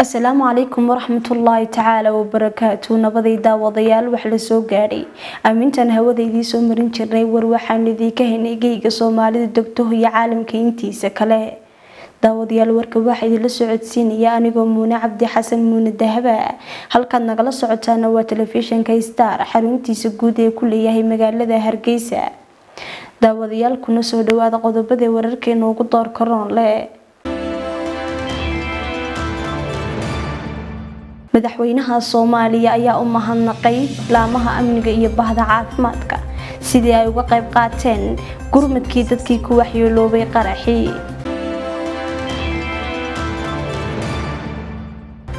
السلام عليكم ورحمة الله تعالى وبركاته. نبضيدا وضيال وحل سوغاري أمينتان هوذيدي سومرين جري وروحان لذي كهنيجيجا صومالي الدكتور يا عالم كينتيسا كلاه داوديال ورك واحد لسعود سينيا أنيقو منى عبد حسن من الذهباء هل كان نقل سعودان وتلفزيون كيستار حرونتيسا جودي كلية هي مجال هرقيسا داوديال كنا سودوا قضبذي وركي نوقو دار كران لا madaxweynaha Soomaaliya ayaa u mahadnaqay laamaha amniga iyo bahda caafimaadka sidii ay uga qayb qaateen gurmadkii dadkii ku waxyeeloobay qaraxii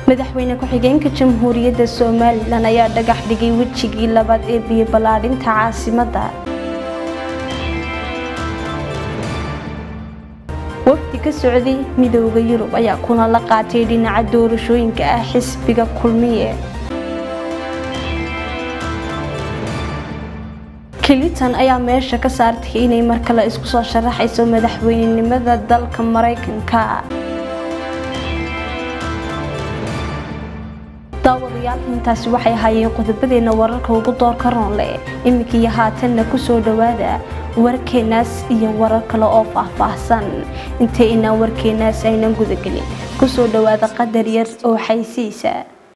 madaxweyne ku xigeenka jamhuuriyadda Soomaaliland ayaa dhagax dhigay wajigii labaad ee biyo balaarinta caasimadda waqtiga Saudi midowga Yurub ayaa kuna la qaatay dhinaca doorashooyinka ah xisbiga kulmiye Clinton ayaa meesha ka saartay inay mar kale isku soo sharaxayso madaxweynenimada dalka Mareykanka intaas waxay hayeen qodobadeena wararka ugu doorka roonle imikii haatanna ku soo dhawaada warkeenaas iyo warar kale oo faahfaahsan inta ina warkeenaas ayna gudagelin ku soo dhawaada qadar yar oo xaysiisa